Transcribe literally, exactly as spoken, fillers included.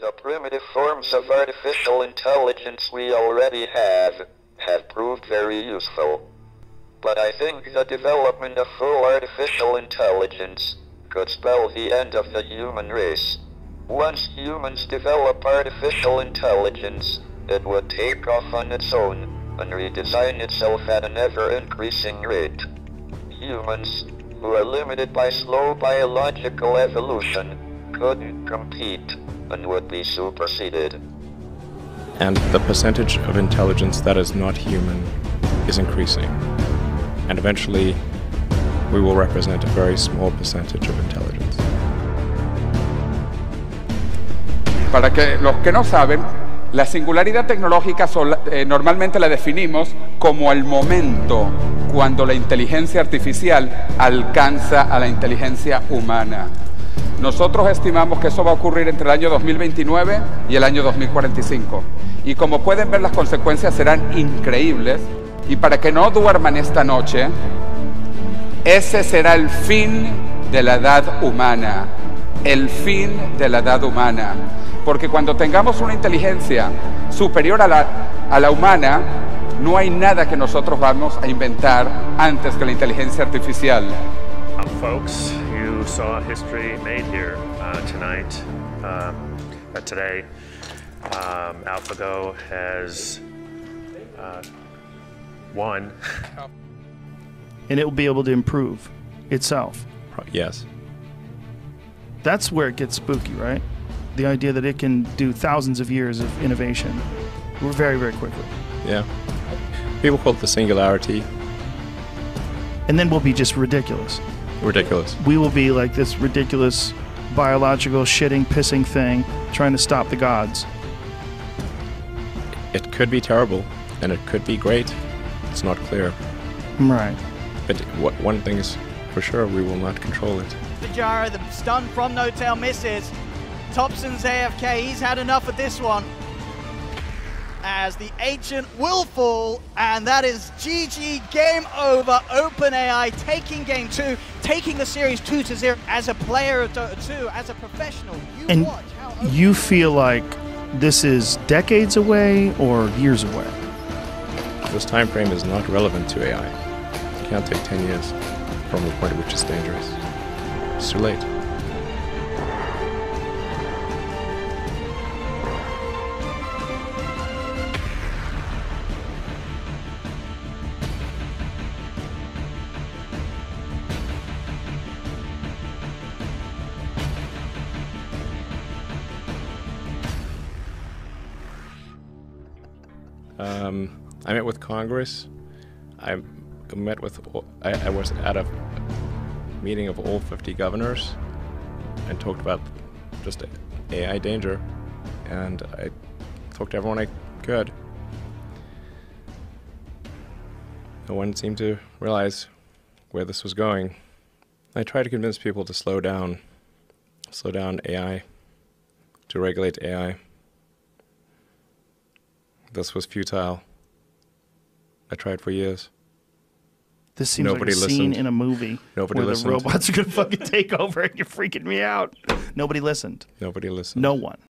The primitive forms of artificial intelligence we already have, have proved very useful. But I think the development of full artificial intelligence could spell the end of the human race. Once humans develop artificial intelligence, it would take off on its own and redesign itself at an ever-increasing rate. Humans, who are limited by slow biological evolution, couldn't compete and would be superseded. And the percentage of intelligence that is not human is increasing. And eventually, we will represent a very small percentage of intelligence. Para que los que no saben, la singularidad tecnológica normalmente la definimos como el momento cuando la inteligencia artificial alcanza a la inteligencia humana. Nosotros estimamos que eso va a ocurrir entre el año dos mil veintinueve y el año dos mil cuarenta y cinco. Y como pueden ver, las consecuencias serán increíbles. Y para que no duerman esta noche, ese será el fin de la edad humana. El fin de la edad humana. Porque cuando tengamos una inteligencia superior a la, a la humana, no hay nada que nosotros vamos a inventar antes que la inteligencia artificial. Folks, you saw history made here uh, tonight, uh, uh, today. Um, AlphaGo has uh, won. And it will be able to improve itself. Yes. That's where it gets spooky, right? The idea that it can do thousands of years of innovation very, very quickly. Yeah. People call it the singularity. And then we'll be just ridiculous. Ridiculous. We will be like this ridiculous biological shitting, pissing thing trying to stop the gods. It could be terrible, and it could be great. It's not clear. Right. But what, one thing is for sure, we will not control it. Pajaro, the stun from No-tail misses. Thompson's A F K, he's had enough of this one. As the Ancient will fall, and that is G G, game over. OpenAI taking game two, taking the series two to zero. As a player of Dota two, as a professional, you and watch how OpenAI you feel like this is decades away or years away. This time frame is not relevant to A I. It can't take ten years from the point which is dangerous. It's too late. Um, I met with Congress. I met with. All, I, I was at a meeting of all fifty governors and talked about just A I danger. And I talked to everyone I could. No one seemed to realize where this was going. I tried to convince people to slow down, slow down A I, to regulate A I. This was futile. I tried for years. This seems Nobody like a listened. Scene in a movie Nobody where listened. The robots are going to fucking take over, and you're freaking me out. Nobody listened. Nobody listened. No one.